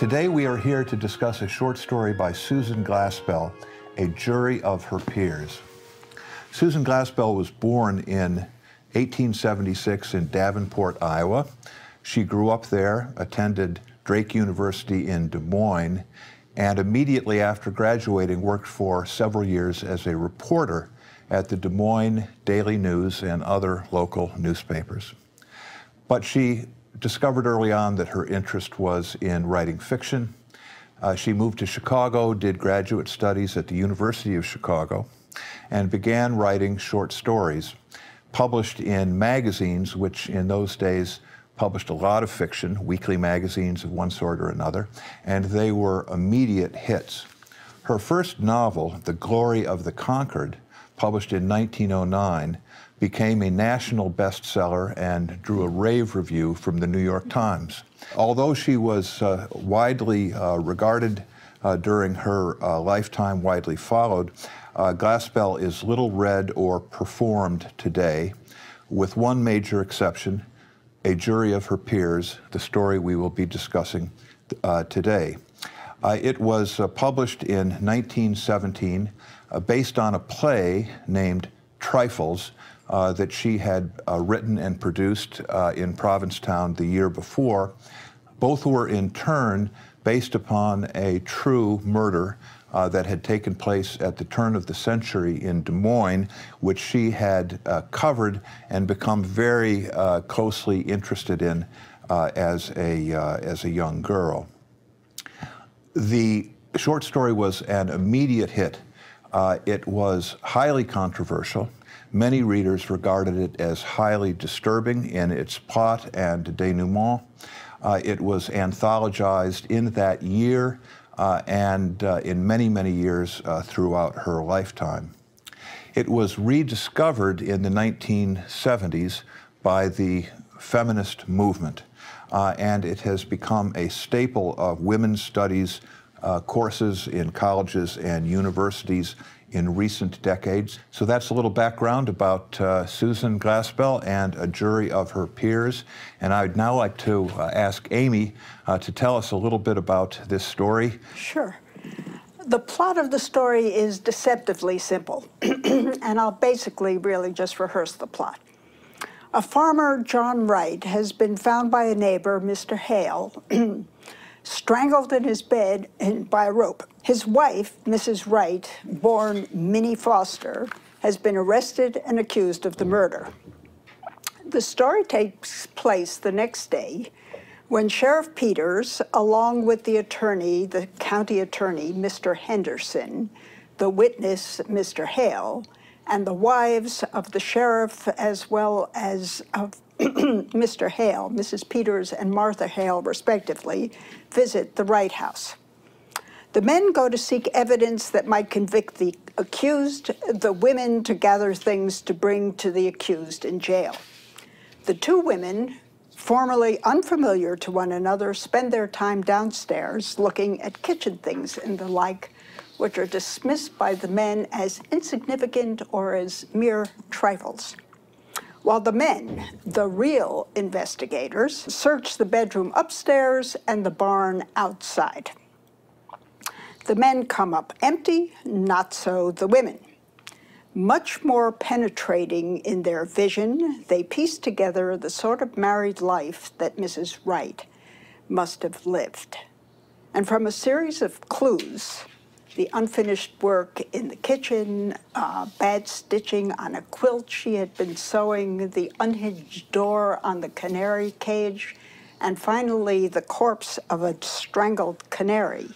Today we are here to discuss a short story by Susan Glaspell, A Jury of Her Peers. Susan Glaspell was born in 1876 in Davenport, Iowa. She grew up there, attended Drake University in Des Moines, and immediately after graduating worked for several years as a reporter at the Des Moines Daily News and other local newspapers. But she discovered early on that her interest was in writing fiction. She moved to Chicago, did graduate studies at the University of Chicago, and began writing short stories published in magazines, which in those days published a lot of fiction, weekly magazines of one sort or another, and they were immediate hits. Her first novel, The Glory of the Conquered, published in 1909, became a national bestseller and drew a rave review from the New York Times. Although she was widely regarded during her lifetime, widely followed, Glaspell is little read or performed today, with one major exception, A Jury of Her Peers, the story we will be discussing today. It was published in 1917 based on a play named Trifles that she had written and produced in Provincetown the year before. Both were in turn based upon a true murder that had taken place at the turn of the century in Des Moines, which she had covered and become very closely interested in as a young girl. The short story was an immediate hit. It was highly controversial. Many readers regarded it as highly disturbing in its plot and denouement. It was anthologized in that year, and in many, many years throughout her lifetime. It was rediscovered in the 1970s by the feminist movement, and it has become a staple of women's studies courses in colleges and universities in recent decades. So that's a little background about Susan Glaspell and A Jury of Her Peers. And I'd now like to ask Amy to tell us a little bit about this story. Sure. The plot of the story is deceptively simple, and I'll basically really just rehearse the plot. A farmer, John Wright, has been found by a neighbor, Mr. Hale, strangled in his bed by a rope. His wife, Mrs. Wright, born Minnie Foster, has been arrested and accused of the murder. The story takes place the next day when Sheriff Peters, along with the attorney, the county attorney, Mr. Henderson, the witness, Mr. Hale, and the wives of the sheriff as well as of Mr. Hale, Mrs. Peters and Martha Hale, respectively, visit the Wright house. The men go to seek evidence that might convict the accused, the women to gather things to bring to the accused in jail. The two women, formerly unfamiliar to one another, spend their time downstairs looking at kitchen things and the like, which are dismissed by the men as insignificant or as mere trifles. While the men, the real investigators, search the bedroom upstairs and the barn outside. The men come up empty, not so the women. Much more penetrating in their vision, they piece together the sort of married life that Mrs. Wright must have lived. And from a series of clues, the unfinished work in the kitchen, bad stitching on a quilt she had been sewing, the unhinged door on the canary cage, and finally the corpse of a strangled canary,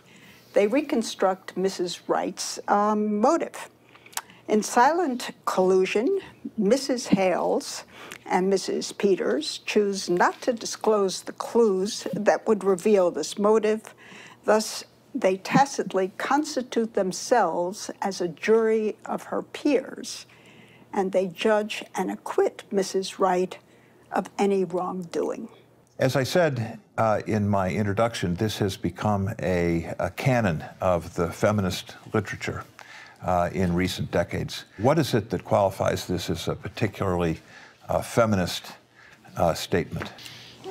they reconstruct Mrs. Wright's motive. In silent collusion, Mrs. Hales and Mrs. Peters choose not to disclose the clues that would reveal this motive, thus they tacitly constitute themselves as a jury of her peers, and they judge and acquit Mrs. Wright of any wrongdoing. As I said in my introduction, this has become a canon of the feminist literature in recent decades. What is it that qualifies this as a particularly feminist statement?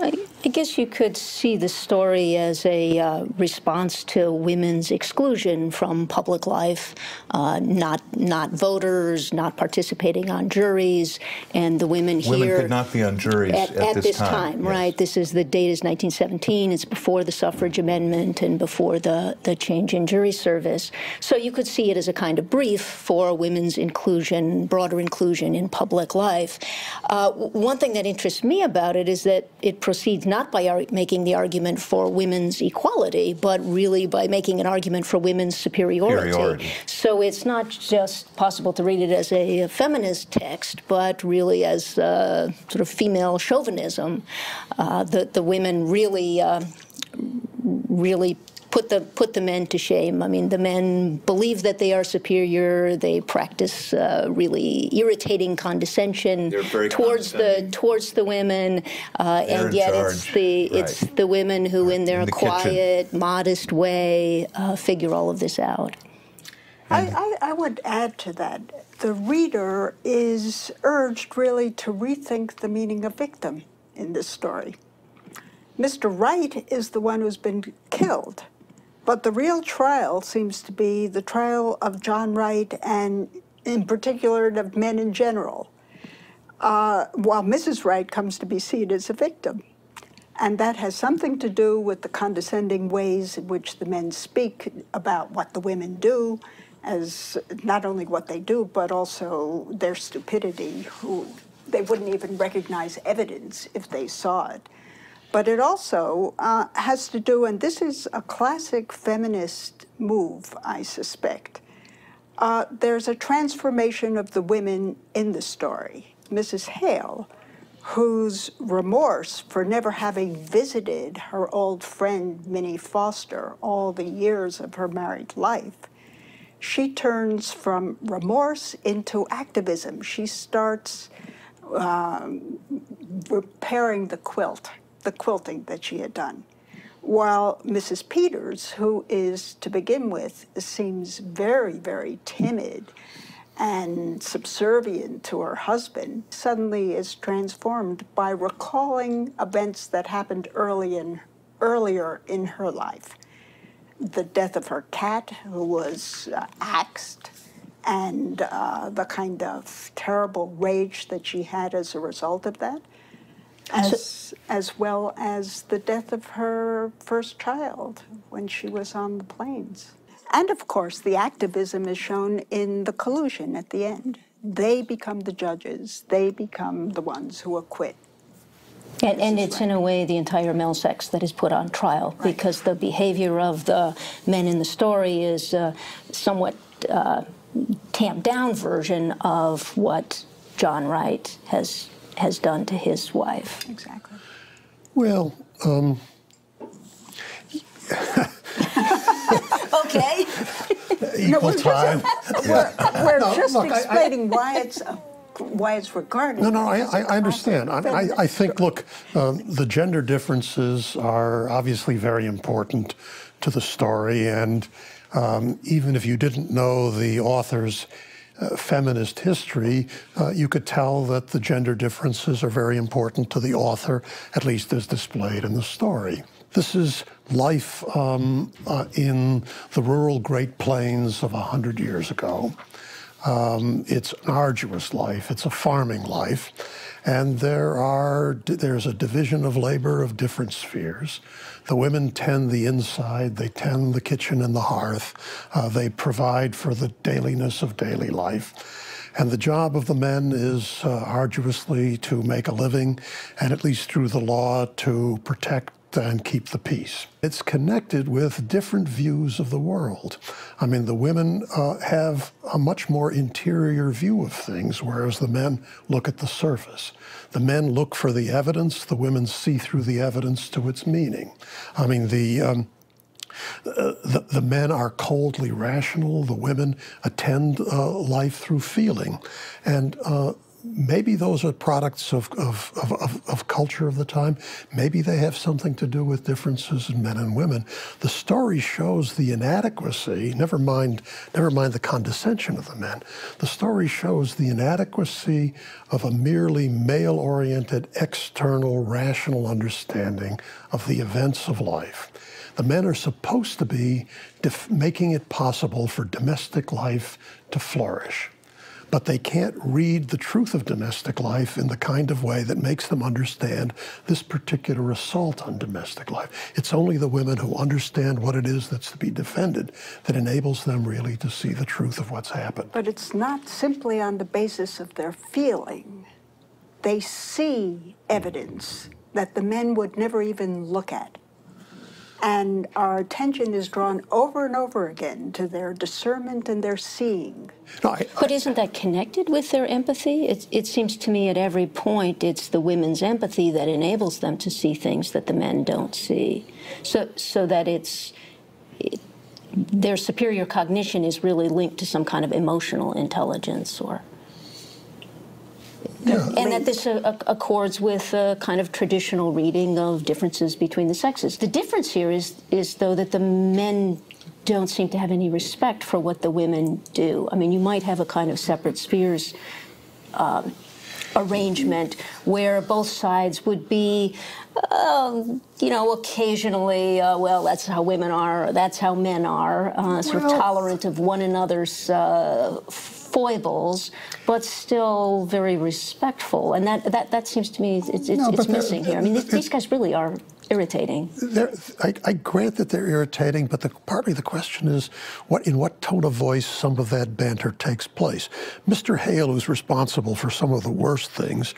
I guess you could see the story as a response to women's exclusion from public life, not voters, not participating on juries, and the women here... Women could not be on juries at this time, right? Yes. This is, the date is 1917. It's before the suffrage amendment and before the change in jury service. So you could see it as a kind of brief for women's inclusion, broader inclusion in public life. One thing that interests me about it is that it proceeds not by making the argument for women's equality, but really by making an argument for women's superiority. So it's not just possible to read it as a feminist text, but really as sort of female chauvinism. The women really, really put the men to shame. I mean, the men believe that they are superior. They practice really irritating condescension towards the women, and yet it's the women who, in their quiet, modest way, figure all of this out. I would add to that. The reader is urged really to rethink the meaning of victim in this story. Mr. Wright is the one who's been killed. But the real trial seems to be the trial of John Wright and, in particular, of men in general, while Mrs. Wright comes to be seen as a victim. And that has something to do with the condescending ways in which the men speak about what the women do, as not only what they do, but also their stupidity, who they wouldn't even recognize evidence if they saw it. But it also has to do, and this is a classic feminist move, I suspect. There's a transformation of the women in the story. Mrs. Hale, whose remorse for never having visited her old friend, Minnie Foster, all the years of her married life, she turns from remorse into activism. She starts repairing the quilting that she had done. While Mrs. Peters, who is, to begin with, seems very, very timid and subservient to her husband, suddenly is transformed by recalling events that happened earlier in her life. The death of her cat, who was axed, and the kind of terrible rage that she had as a result of that. As well as the death of her first child when she was on the plains. And of course, the activism is shown in the collusion at the end. They become the judges. They become the ones who acquit. And it's, in a way, the entire male sex that is put on trial, right, because the behavior of the men in the story is a somewhat tamped down version of what John Wright has done to his wife. Exactly. Well, okay. Equal time. We're just explaining why it's regarded. No, I understand. I think, look, the gender differences are obviously very important to the story, and even if you didn't know the author's feminist history, you could tell that the gender differences are very important to the author, at least as displayed in the story. This is life in the rural Great Plains of 100 years ago. It's an arduous life. It's a farming life. And there's a division of labor of different spheres. The women tend the inside, they tend the kitchen and the hearth, they provide for the dailiness of daily life. And the job of the men is arduously to make a living, and at least through the law, to protect and keep the peace. It's connected with different views of the world. I mean, the women have a much more interior view of things, whereas the men look at the surface. The men look for the evidence, the women see through the evidence to its meaning. I mean, the men are coldly rational, the women attend life through feeling. And maybe those are products of culture of the time. Maybe they have something to do with differences in men and women. The story shows the inadequacy, never mind the condescension of the men. The story shows the inadequacy of a merely male-oriented, external, rational understanding of the events of life. The men are supposed to be making it possible for domestic life to flourish. But they can't read the truth of domestic life in the kind of way that makes them understand this particular assault on domestic life. It's only the women who understand what it is that's to be defended that enables them really to see the truth of what's happened. But it's not simply on the basis of their feeling. They see evidence that the men would never even look at. And our attention is drawn over and over again to their discernment and their seeing. No, but isn't that connected with their empathy? It seems to me at every point it's the women's empathy that enables them to see things that the men don't see. So that their superior cognition is really linked to some kind of emotional intelligence or... Yeah. And that this accords with a kind of traditional reading of differences between the sexes. The difference here is though, that the men don't seem to have any respect for what the women do. I mean, you might have a kind of separate spheres arrangement where both sides would be, you know, occasionally, well, that's how women are, or that's how men are, sort of tolerant of one another's foibles, but still very respectful. And that seems to me it's missing here. I mean, these guys really are irritating. I grant that they're irritating, but partly the question is in what tone of voice some of that banter takes place. Mr. Hale, who's responsible for some of the worst things,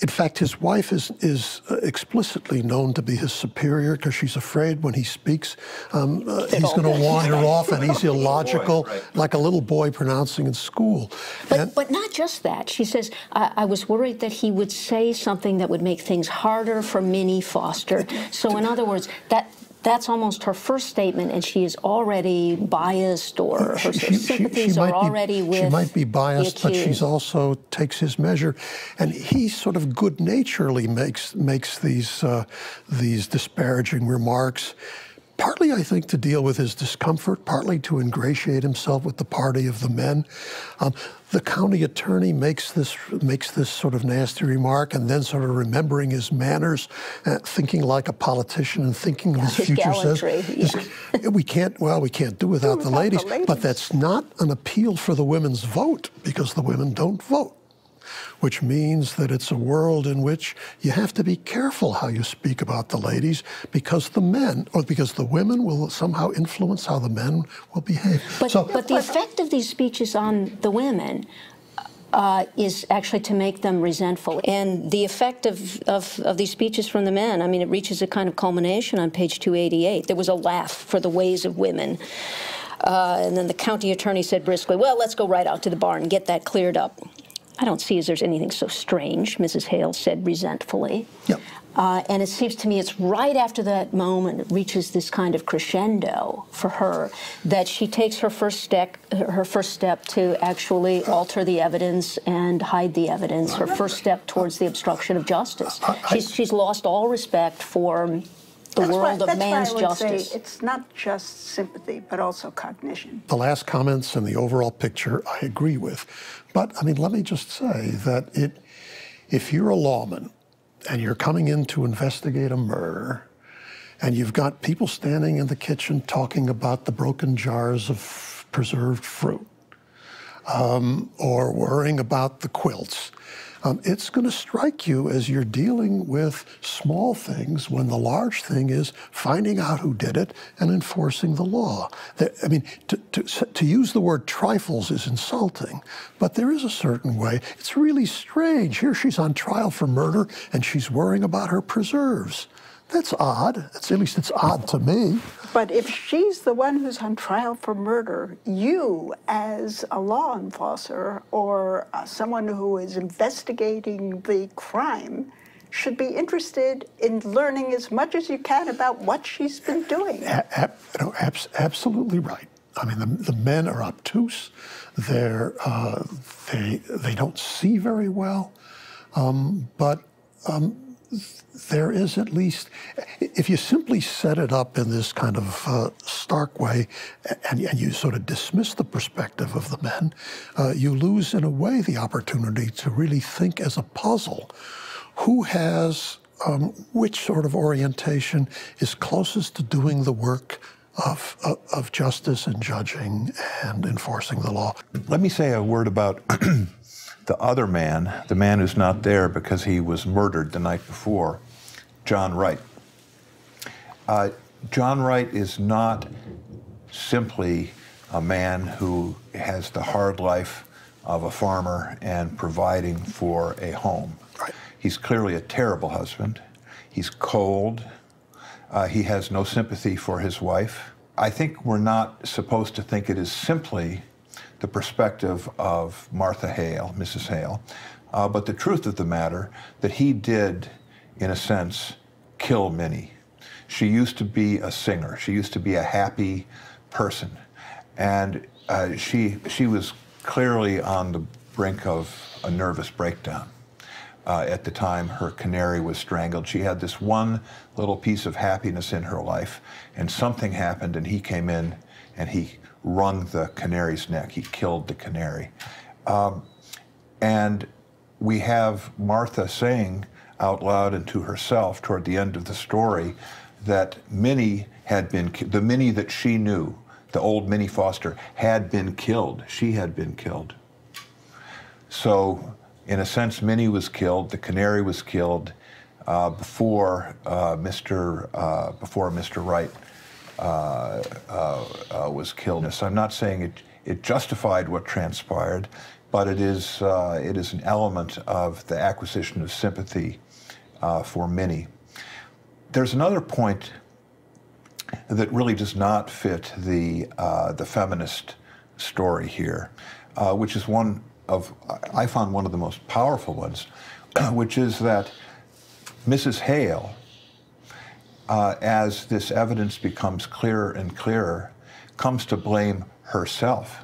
in fact, his wife is explicitly known to be his superior because she's afraid when he speaks, he's going to wander off and he's illogical, like a little boy pronouncing in school. But not just that. She says, I was worried that he would say something that would make things harder for Minnie Foster. So in other words, that's almost her first statement, and she is already biased, or her sympathies are already with the accused. She might be biased, but she also takes his measure, and he sort of good-naturedly makes these disparaging remarks. Partly, I think, to deal with his discomfort, partly to ingratiate himself with the party of the men. The county attorney makes this sort of nasty remark, and then sort of remembering his manners, thinking like a politician and thinking of his future. Gallantry, yeah. we can't do without the ladies. But that's not an appeal for the women's vote, because the women don't vote, which means that it's a world in which you have to be careful how you speak about the ladies, because the men, or because the women will somehow influence how the men will behave. But the effect of these speeches on the women is actually to make them resentful. And the effect of these speeches from the men, I mean, it reaches a kind of culmination on page 288. There was a laugh for the ways of women. And then the county attorney said briskly, well, let's go right out to the bar and get that cleared up. I don't see as there's anything so strange, Mrs. Hale said resentfully. Yep. And it seems to me it's right after that moment it reaches this kind of crescendo for her that she takes her first step to actually alter the evidence and hide the evidence, her first step towards the obstruction of justice. She's lost all respect for the world of man's justice. It's not just sympathy, but also cognition. The last comments and the overall picture I agree with. But, I mean, let me just say that if you're a lawman and you're coming in to investigate a murder, and you've got people standing in the kitchen talking about the broken jars of preserved fruit, or worrying about the quilts, it's going to strike you as you're dealing with small things when the large thing is finding out who did it and enforcing the law. I mean, to use the word trifles is insulting, but there is a certain way. It's really strange. Here she's on trial for murder, and she's worrying about her preserves. That's odd. At least it's odd to me. But if she's the one who's on trial for murder, you, as a law enforcer or someone who is investigating the crime, should be interested in learning as much as you can about what she's been doing. Absolutely right. I mean, the men are obtuse. They don't see very well. But there is at least, if you simply set it up in this kind of stark way and you sort of dismiss the perspective of the men, you lose in a way the opportunity to really think as a puzzle. Who has which sort of orientation is closest to doing the work of justice and judging and enforcing the law? Let me say a word about the other man, the man who's not there because he was murdered the night before, John Wright. John Wright is not simply a man who has the hard life of a farmer and providing for a home. Right. He's clearly a terrible husband. He's cold. He has no sympathy for his wife. I think we're not supposed to think it is simply the perspective of Martha Hale, Mrs. Hale, but the truth of the matter that he did, in a sense, kill Minnie. She used to be a singer. She used to be a happy person. And she was clearly on the brink of a nervous breakdown. At the time her canary was strangled. She had this one little piece of happiness in her life, and something happened, and he came in and he wrung the canary's neck. He killed the canary. And we have Martha saying out loud and to herself toward the end of the story that Minnie had been, the Minnie that she knew, the old Minnie Foster, had been killed. She had been killed. So, in a sense, Minnie was killed, the canary was killed before Mr. Wright was killed. So I'm not saying it justified what transpired, but it is an element of the acquisition of sympathy for Minnie. There's another point that really does not fit the feminist story here, which is one of, I found one of the most powerful ones, which is that Mrs. Hale, as this evidence becomes clearer and clearer, comes to blame herself.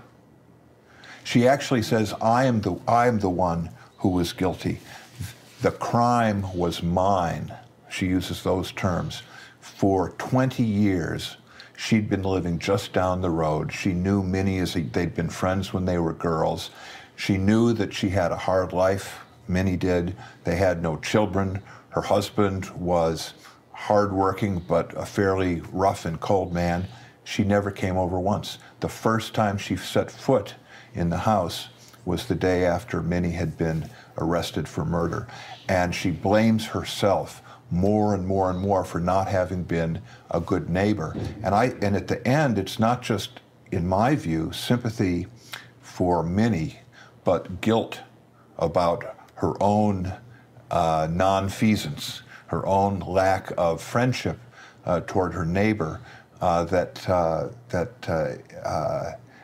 She actually says, I am the one who was guilty. The crime was mine. She uses those terms. For 20 years, she'd been living just down the road. She knew Minnie, they'd been friends when they were girls. She knew that she had a hard life. Minnie did. They had no children. Her husband was hardworking, but a fairly rough and cold man. She never came over once. The first time she set foot in the house was the day after Minnie had been arrested for murder. And she blames herself more and more and more for not having been a good neighbor. And at the end, it's not just, in my view, sympathy for Minnie, but guilt about her own nonfeasance, her own lack of friendship toward her neighbor that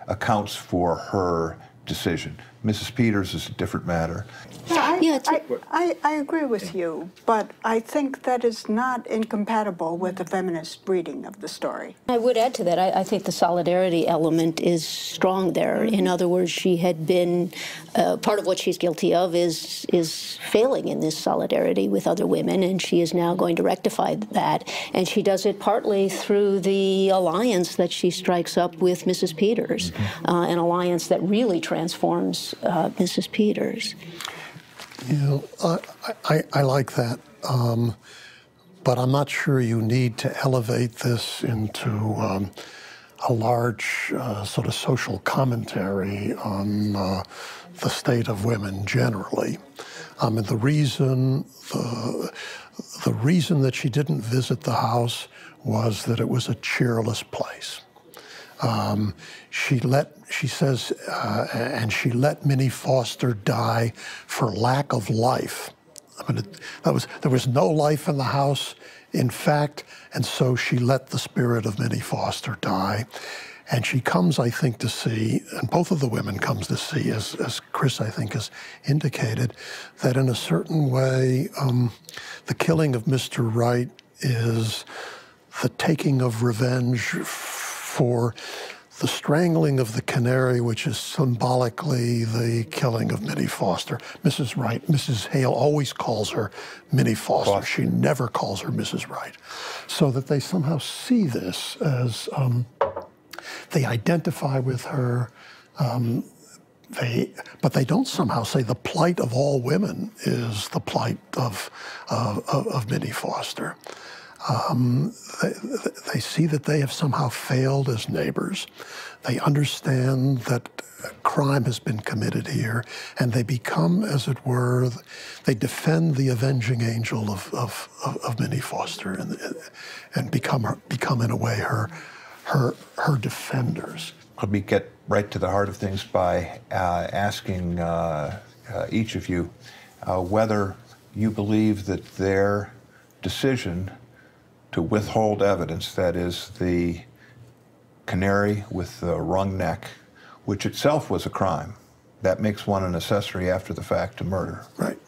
accounts for her decision. Mrs. Peters is a different matter. Yeah, I agree with you, but I think that is not incompatible with the feminist reading of the story. I would add to that, I think the solidarity element is strong there. In other words, she had been, part of what she's guilty of is failing in this solidarity with other women, and she is now going to rectify that. And she does it partly through the alliance that she strikes up with Mrs. Peters, an alliance that really transforms Mrs. Peters. You know, I like that, but I'm not sure you need to elevate this into a large sort of social commentary on the state of women generally. And the reason that she didn't visit the house was that it was a cheerless place. She says, and she let Minnie Foster die for lack of life. I mean, there was no life in the house, in fact, and so she let the spirit of Minnie Foster die. And she comes, I think, to see, and both of the women comes to see, as Chris, I think, has indicated, that in a certain way, the killing of Mr. Wright is the taking of revenge for the strangling of the canary, which is symbolically the killing of Minnie Foster. Mrs. Wright, Mrs. Hale always calls her Minnie Foster. She never calls her Mrs. Wright. So that they somehow see this as, they identify with her, but they don't somehow say the plight of all women is the plight of Minnie Foster. They see that they have somehow failed as neighbors. They understand that crime has been committed here, and they become, as it were, they defend the avenging angel of Minnie Foster, and become in a way her defenders. Let me get right to the heart of things by asking each of you whether you believe that their decision to withhold evidence, that is, the canary with the wrung neck, which itself was a crime. That makes one an accessory after the fact to murder. Right.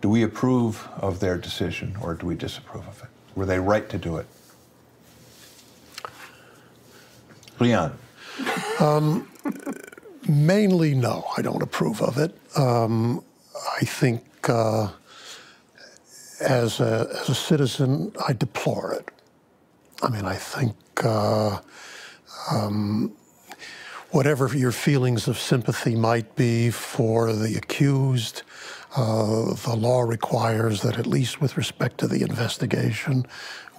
Do we approve of their decision, or do we disapprove of it? Were they right to do it? Leon. Mainly no, I don't approve of it. I think as a citizen, I deplore it. I mean, I think whatever your feelings of sympathy might be for the accused, the law requires that, at least with respect to the investigation,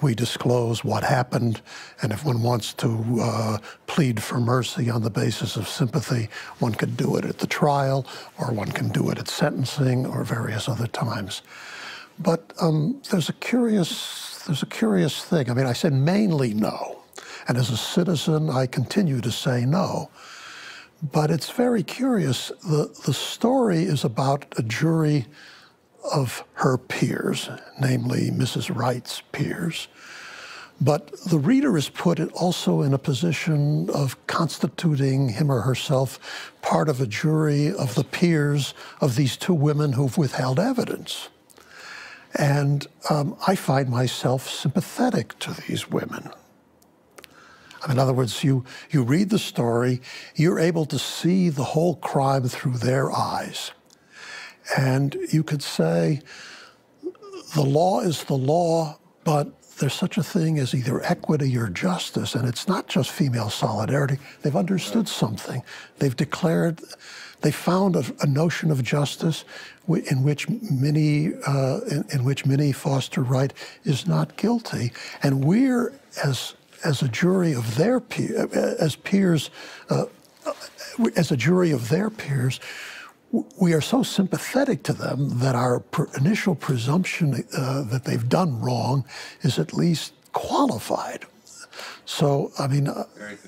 we disclose what happened, and if one wants to plead for mercy on the basis of sympathy, one could do it at the trial, or one can do it at sentencing, or various other times. But there's a curious thing. I mean, I said mainly no, and as a citizen, I continue to say no. But it's very curious. The story is about a jury of her peers, namely Mrs. Wright's peers. But the reader is put also in a position of constituting him or herself part of a jury of the peers of these two women who've withheld evidence. And I find myself sympathetic to these women. In other words, you read the story, you're able to see the whole crime through their eyes. And you could say the law is the law, but there's such a thing as either equity or justice, and it's not just female solidarity. They've understood something. They've declared, they found a notion of justice in which Minnie Foster Wright is not guilty. And we're, as a jury of their peers, as a jury of their peers, we are so sympathetic to them that our initial presumption that they've done wrong is at least qualified. So, I mean,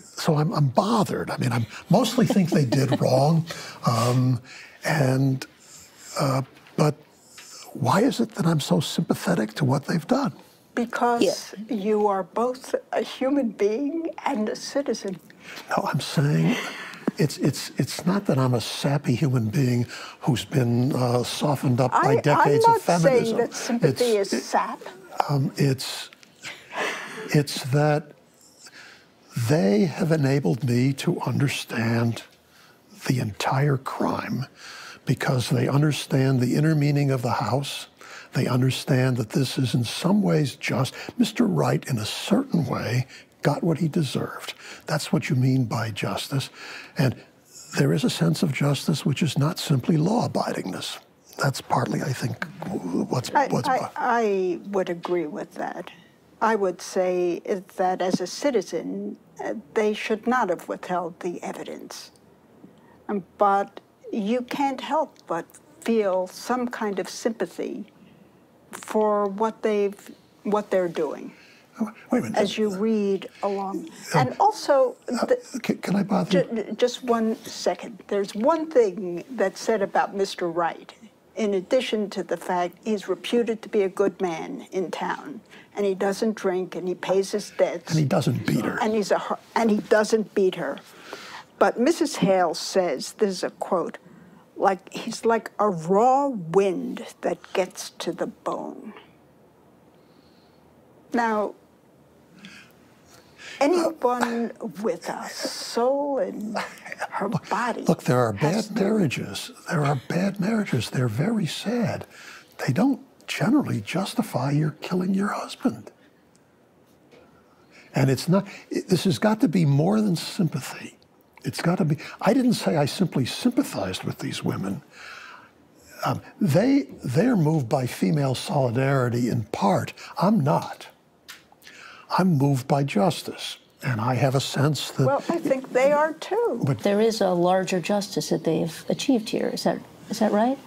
so I'm bothered. I mean, I mostly think they did wrong, but why is it that I'm so sympathetic to what they've done? Because you are both a human being and a citizen. No, I'm saying it's not that I'm a sappy human being who's been softened up by decades of feminism. I'm not saying that sympathy is sap. It's that they have enabled me to understand the entire crime because they understand the inner meaning of the house. They understand that this is in some ways just. Mr. Wright, in a certain way, got what he deserved. That's what you mean by justice. And there is a sense of justice which is not simply law-abidingness. That's partly, I think, I would agree with that. I would say that as a citizen, they should not have withheld the evidence. But you can't help but feel some kind of sympathy for what they're doing. Wait a minute. As you read along. And also... can I bother you? Just 1 second. There's one thing that's said about Mr. Wright, in addition to the fact he's reputed to be a good man in town, and he doesn't drink, and he pays his debts. And he doesn't beat her. And he doesn't beat her. But Mrs. Hale says, this is a quote, like, he's like a raw wind that gets to the bone. Now, anyone with a soul in her body. Look, there are bad marriages. There are bad marriages. They're very sad. They don't generally justify your killing your husband. And it's not, this has got to be more than sympathy. It's got to be, I didn't say I simply sympathized with these women. They're moved by female solidarity in part. I'm not. I'm moved by justice, and I have a sense that... Well, I think they are too. But there is a larger justice that they've achieved here. Is that right?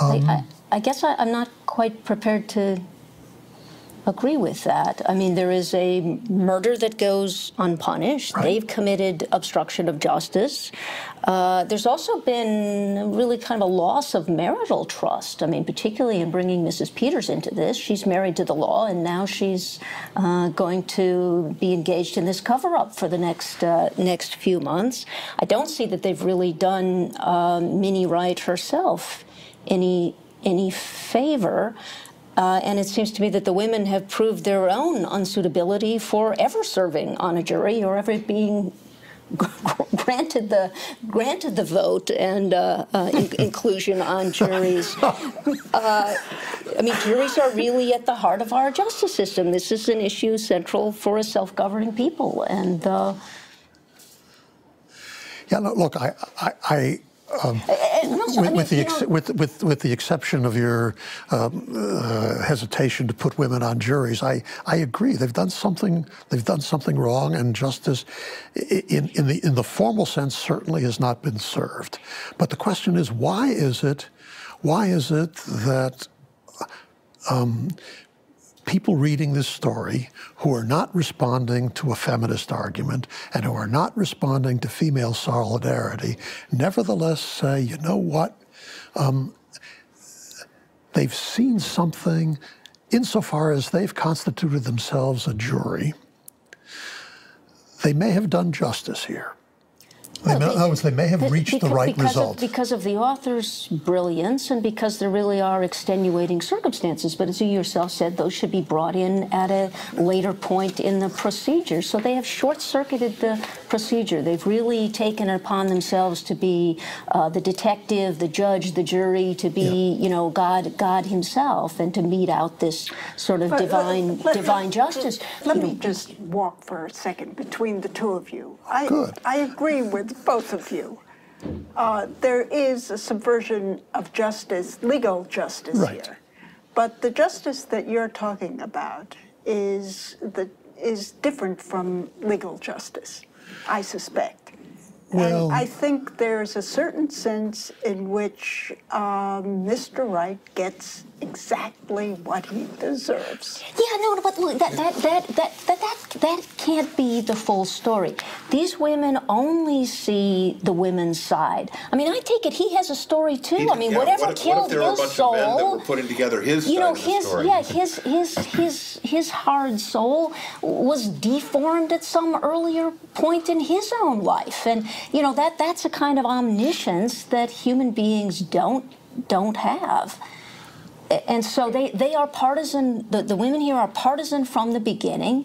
I guess I'm not quite prepared to agree with that. I mean, there is a murder that goes unpunished. Right. They've committed obstruction of justice. There's also been really kind of a loss of marital trust. I mean, particularly in bringing Mrs. Peters into this. She's married to the law, and now she's going to be engaged in this cover-up for the next few months. I don't see that they've really done Minnie Wright herself any favor. And it seems to me that the women have proved their own unsuitability for ever serving on a jury or ever being granted the vote and inclusion on juries. I mean, juries are really at the heart of our justice system. This is an issue central for a self-governing people. And yeah, look, with the exception of your hesitation to put women on juries, I agree. They've done something. They've done something wrong, and justice, in the formal sense, certainly has not been served. But the question is, why is it? Why is it that people reading this story who are not responding to a feminist argument and who are not responding to female solidarity, nevertheless say, you know what, they've seen something insofar as they've constituted themselves a jury. They may have done justice here. Well, in other words, they may have reached the right result. Because of the author's brilliance and because there really are extenuating circumstances. But as you yourself said, those should be brought in at a later point in the procedure. So they have short-circuited the procedure. They've really taken it upon themselves to be the detective, the judge, the jury, to be, you know, God himself, and to mete out this sort of divine justice. Let me just walk for a second between the two of you. I agree with both of you. There is a subversion of justice, legal justice here. But the justice that you're talking about is different from legal justice, I suspect. Well, and I think there's a certain sense in which Mr. Wright gets exactly what he deserves. Yeah, no, but look, that can't be the full story. These women only see the women's side. I mean, I take it he has a story too. I mean, whatever killed his soul. What if there were a bunch of men that were putting together his story? Yeah, his hard soul was deformed at some earlier point in his own life, and you know that's a kind of omniscience that human beings don't have. And so they are partisan. The women here are partisan from the beginning,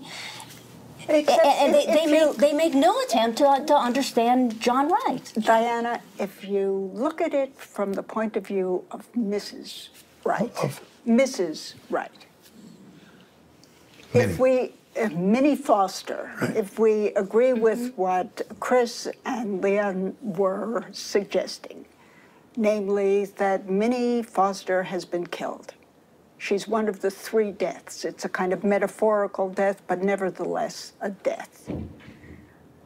and they make no attempt to understand John Wright. Diana, if you look at it from the point of view of Mrs. Wright, Minnie. Minnie Foster, if we agree with what Chris and Leon were suggesting, namely that Minnie Foster has been killed. She's one of the three deaths. It's a kind of metaphorical death, but nevertheless a death.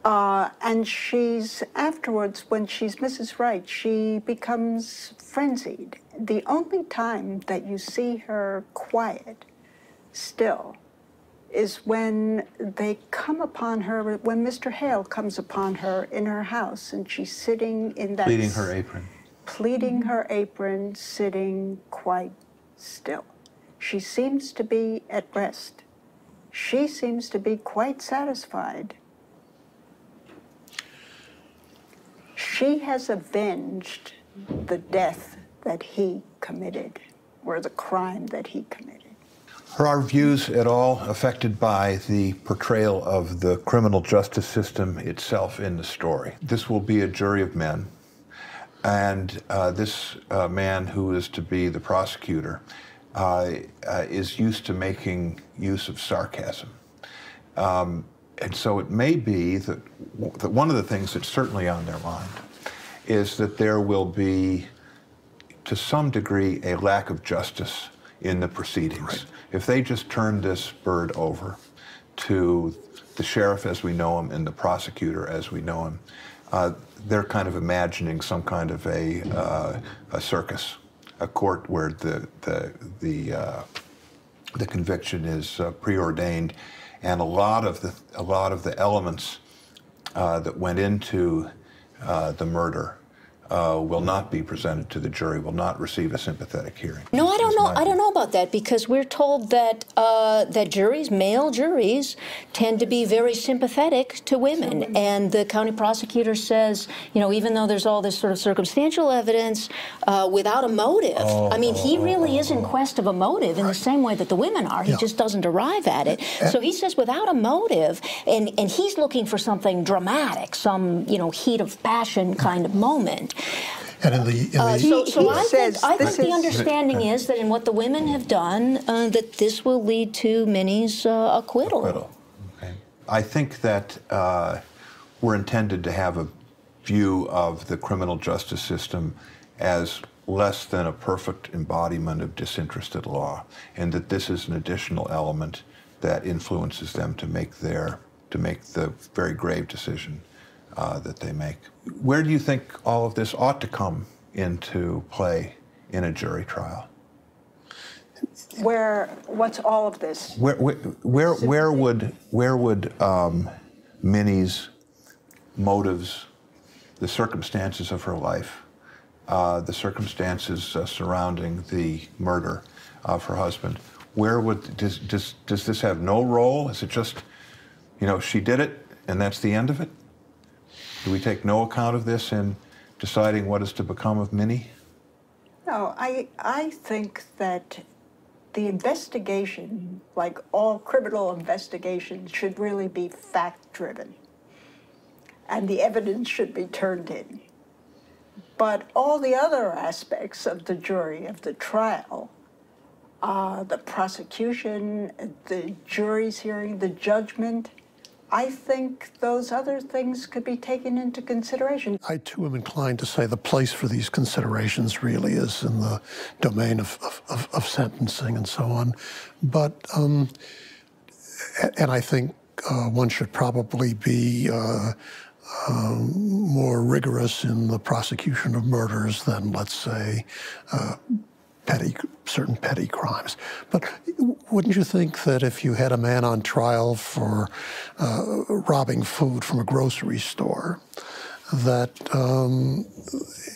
And she's afterwards, when she's Mrs. Wright, she becomes frenzied. The only time that you see her quiet still is when they come upon her, when Mr. Hale comes upon her in her house, and she's sitting in that... Pleating her apron. Pleating her apron, sitting quite still. She seems to be at rest. She seems to be quite satisfied. She has avenged the death that he committed, or the crime that he committed. Are our views at all affected by the portrayal of the criminal justice system itself in the story? This will be a jury of men, and this man who is to be the prosecutor is used to making use of sarcasm. And so it may be that, one of the things that's certainly on their mind is that there will be, to some degree, a lack of justice in the proceedings. Right. If they just turn this bird over to the sheriff as we know him and the prosecutor as we know him, they're kind of imagining some kind of a circus, a court where the conviction is preordained, and a lot of the elements that went into the murder will not be presented to the jury, will not receive a sympathetic hearing. No, I don't know. I don't know about that, because we're told that that juries, male juries, tend to be very sympathetic to women. And the county prosecutor says, you know, even though there's all this sort of circumstantial evidence, without a motive, I mean, he really is in quest of a motive in the same way that the women are. He just doesn't arrive at it. So he says without a motive, and he's looking for something dramatic, some, you know, heat of passion kind of moment. And I think the understanding is that in what the women have done, that this will lead to Minnie's acquittal. Okay. I think that we're intended to have a view of the criminal justice system as less than a perfect embodiment of disinterested law, and that this is an additional element that influences them to make the very grave decision that they make. Where do you think all of this ought to come into play in a jury trial? What's all of this? Where would Minnie's motives, the circumstances of her life, the circumstances surrounding the murder of her husband, where would, does this have no role? Is it just, you know, she did it and that's the end of it? Do we take no account of this in deciding what is to become of Minnie? No, I think that the investigation, like all criminal investigations, should really be fact-driven. And the evidence should be turned in. But all the other aspects of the jury, of the trial, the prosecution, the jury's hearing, the judgment, I think those other things could be taken into consideration. I, too, am inclined to say the place for these considerations really is in the domain of sentencing and so on. But, and I think one should probably be more rigorous in the prosecution of murders than, let's say, certain petty crimes. But wouldn't you think that if you had a man on trial for robbing food from a grocery store, that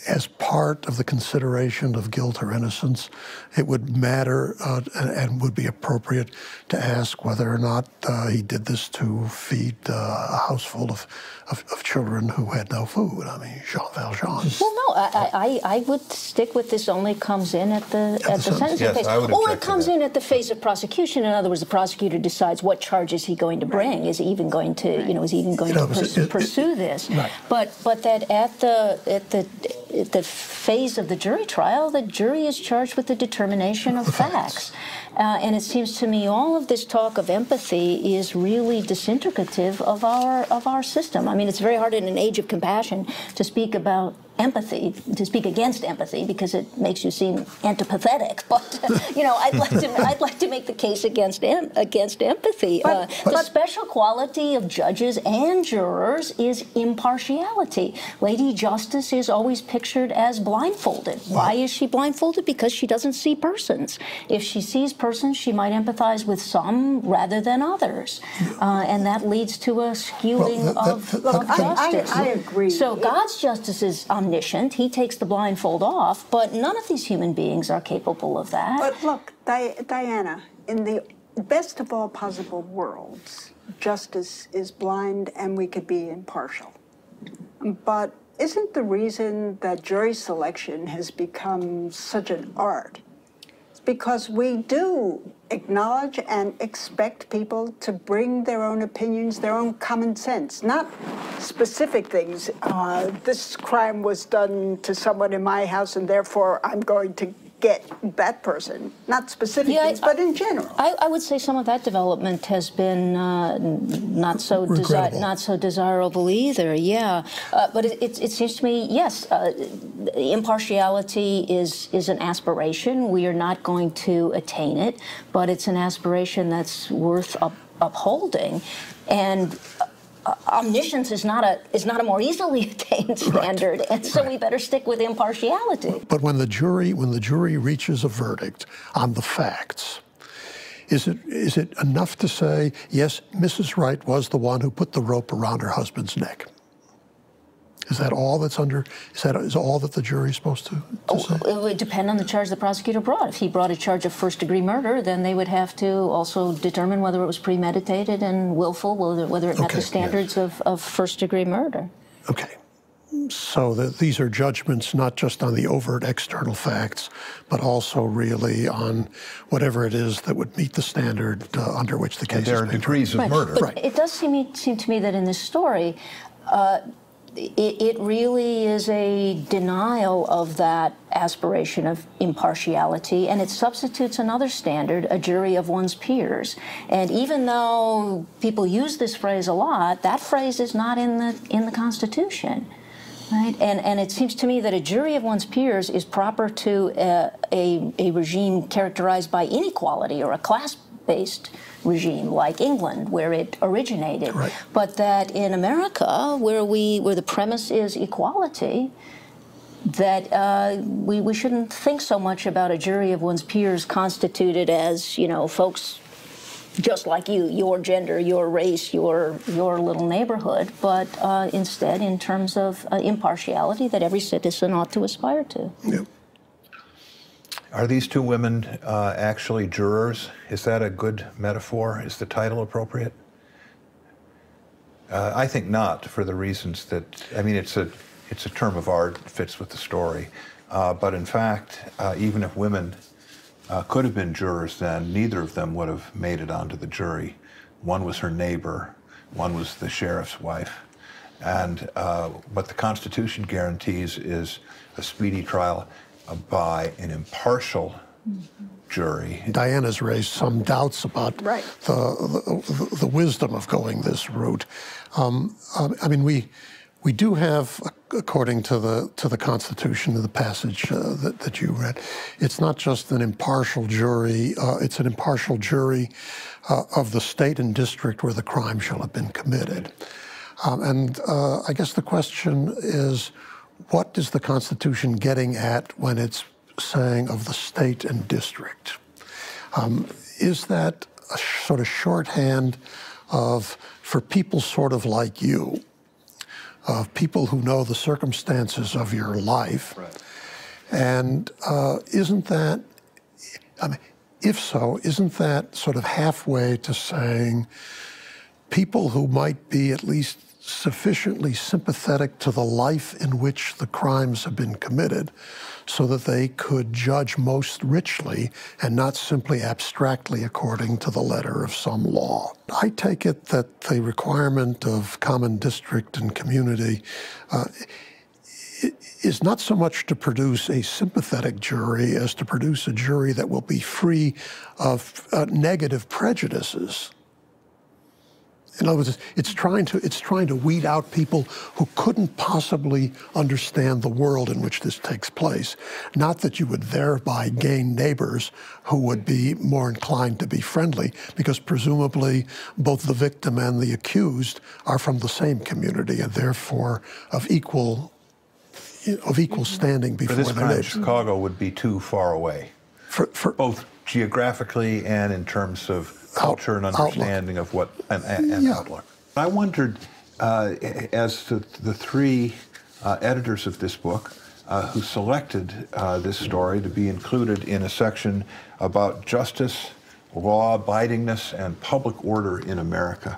as part of the consideration of guilt or innocence, it would matter and would be appropriate to ask whether or not he did this to feed a house full of children who had no food? I mean, Jean Valjean. Well, no, I would stick with this only comes in at the sentencing phase. Or it comes in at the phase of prosecution. In other words, the prosecutor decides what charge is he going to bring, is he even going to, you know, pursue this. Right. But that at the phase of the jury trial, the jury is charged with the determination of facts. And it seems to me all of this talk of empathy is really disintegrative of our system. I mean, it's very hard in an age of compassion to speak about empathy, to speak against empathy, because it makes you seem antipathetic. But you know, I'd like to make the case against empathy. The special quality of judges and jurors is impartiality. Lady Justice is always pictured as blindfolded. Why is she blindfolded? Because she doesn't see persons. If she sees persons, she might empathize with some rather than others, and that leads to a skewing of justice. I agree. So God's justice is omniscient. He takes the blindfold off, but none of these human beings are capable of that. But look, Diana, in the best of all possible worlds, justice is blind and we could be impartial. But isn't the reason that jury selection has become such an art? It's because we do acknowledge and expect people to bring their own opinions, their own common sense, not specific things. This crime was done to someone in my house, and therefore I'm going to get that person. Not specific things, but in general. I would say some of that development has been not so desirable either. Yeah, but it seems to me, yes, impartiality is an aspiration. We are not going to attain it, but it's an aspiration that's worth upholding, and. Omniscience is not a more easily attained standard, and so we better stick with impartiality. But when the jury reaches a verdict on the facts, is it enough to say, yes, Mrs. Wright was the one who put the rope around her husband's neck? Is that all that's under? Is all that the jury is supposed to say? It would depend on the charge the prosecutor brought. If he brought a charge of first-degree murder, then they would have to also determine whether it was premeditated and willful, whether it met the standards of first-degree murder. Okay. So these are judgments not just on the overt external facts, but also really on whatever it is that would meet the standard under which the case is. There are degrees of murder. But it does seem to me that in this story, it really is a denial of that aspiration of impartiality, and it substitutes another standard, a jury of one's peers. And even though people use this phrase a lot, that phrase is not in the Constitution, right? And it seems to me that a jury of one's peers is proper to a regime characterized by inequality or a class-based regime like England, where it originated, but that in America, where the premise is equality, that we shouldn't think so much about a jury of one's peers constituted as, you know, folks just like you, your gender, your race, your little neighborhood, but instead in terms of impartiality that every citizen ought to aspire to. Yeah. Are these two women actually jurors? Is that a good metaphor? Is the title appropriate? I think not, for the reasons that, I mean, it's a term of art, it fits with the story. But in fact, even if women could have been jurors then, neither of them would have made it onto the jury. One was her neighbor, one was the sheriff's wife. And what the Constitution guarantees is a speedy trial by an impartial jury. Diana's raised some doubts about the wisdom of going this route. I mean, we do have, according to the Constitution, in the passage that you read, it's not just an impartial jury. It's an impartial jury of the state and district where the crime shall have been committed. I guess the question is, what is the Constitution getting at when it's saying of the state and district? Is that a sort of shorthand for people sort of like you, people who know the circumstances of your life? Right. And isn't that, I mean, if so, isn't that sort of halfway to saying people who might be at least sufficiently sympathetic to the life in which the crimes have been committed so that they could judge most richly and not simply abstractly according to the letter of some law? I take it that the requirement of common district and community is not so much to produce a sympathetic jury as to produce a jury that will be free of negative prejudices. In other words, it's trying to weed out people who couldn't possibly understand the world in which this takes place. Not that you would thereby gain neighbors who would be more inclined to be friendly, because presumably both the victim and the accused are from the same community and therefore of equal standing before the nation. For this crime, Chicago would be too far away, for both geographically and in terms of culture and understanding of what an outlook. I wondered, as to the three editors of this book who selected this story to be included in a section about justice, law-abidingness, and public order in America,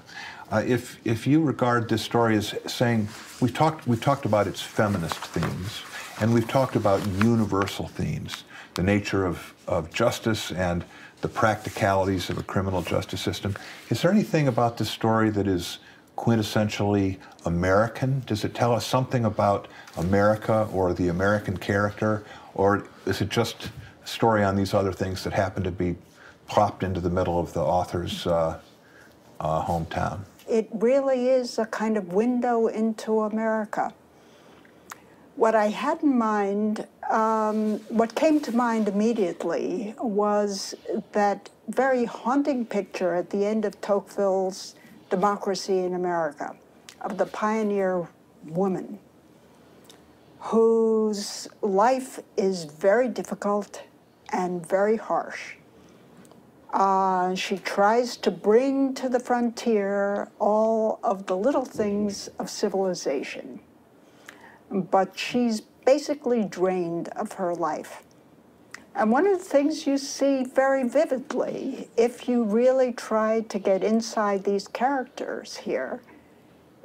if you regard this story as saying, we've talked about its feminist themes, and we've talked about universal themes. the nature of justice and the practicalities of a criminal justice system. Is there anything about this story that is quintessentially American? Does it tell us something about America or the American character, or is it just a story on these other things that happen to be plopped into the middle of the author's hometown? It really is a kind of window into America. What I had in mind, what came to mind immediately was that very haunting picture at the end of Tocqueville's Democracy in America, of the pioneer woman whose life is very difficult and very harsh. She tries to bring to the frontier all of the little things of civilization, but she's basically drained of her life. And one of the things you see very vividly, if you really try to get inside these characters here,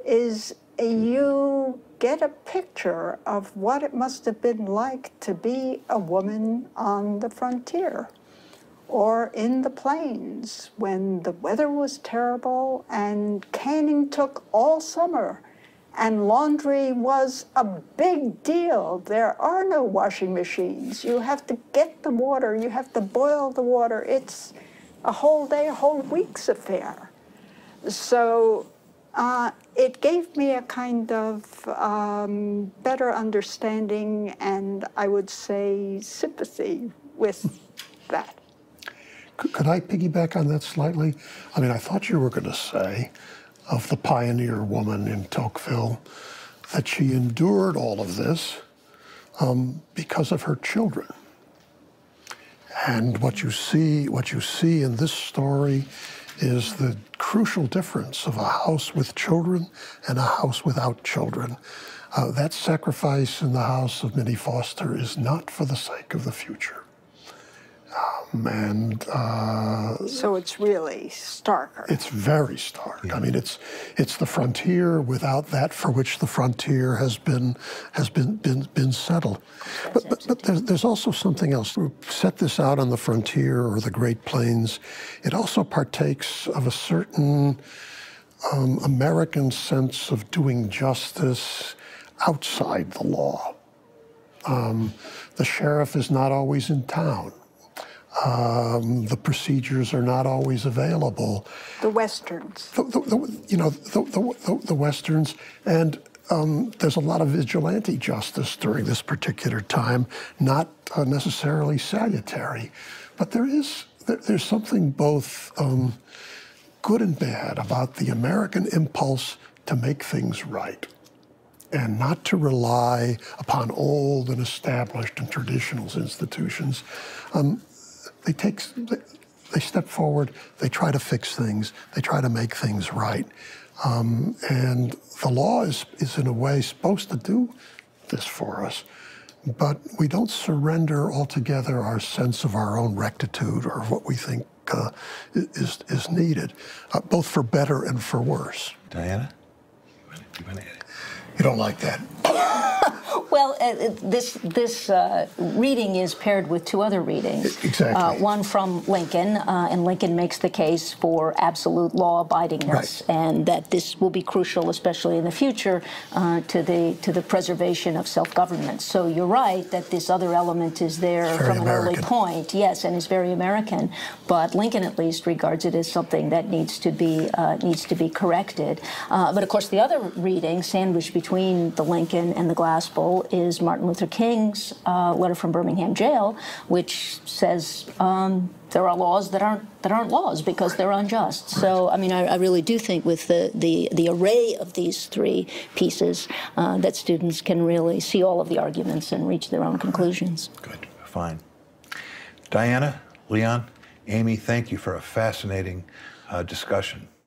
is you get a picture of what it must have been like to be a woman on the frontier or in the plains when the weather was terrible and canning took all summer. And laundry was a big deal. There are no washing machines. You have to get the water. You have to boil the water. It's a whole day, a whole week's affair. So it gave me a kind of better understanding and, I would say, sympathy with that. Could I piggyback on that slightly? I mean, I thought you were going to say of the pioneer woman in Tocqueville, that she endured all of this because of her children. And what you see in this story is the crucial difference of a house with children and a house without children. That sacrifice in the house of Minnie Foster is not for the sake of the future. So it's really starker. It's very stark. Yeah. I mean, it's the frontier without that for which the frontier has been settled. But there's also something else. We set this out on the frontier or the Great Plains. It also partakes of a certain American sense of doing justice outside the law. The sheriff is not always in town. The procedures are not always available. The Westerns. The Westerns. And there's a lot of vigilante justice during this particular time, not necessarily salutary. But there's something both good and bad about the American impulse to make things right and not to rely upon old and established and traditional institutions. They step forward, they try to fix things, they try to make things right. And the law is in a way supposed to do this for us, but we don't surrender altogether our sense of our own rectitude or what we think is needed, both for better and for worse. Diana, you want to add it? You don't like that. Well, this reading is paired with two other readings. Exactly. One from Lincoln, and Lincoln makes the case for absolute law-abidingness, right, and that this will be crucial, especially in the future, to the preservation of self-government. So you're right that this other element is there from an early point, yes, and is very American. But Lincoln, at least, regards it as something that needs to be corrected. But of course, the other reading, sandwiched between the Lincoln and the Glaspell, is Martin Luther King's letter from Birmingham jail, which says there are laws that aren't laws because they're unjust. So, I mean, I really do think with the array of these three pieces that students can really see all of the arguments and reach their own conclusions. Good. Fine. Diana, Leon, Amy, thank you for a fascinating discussion.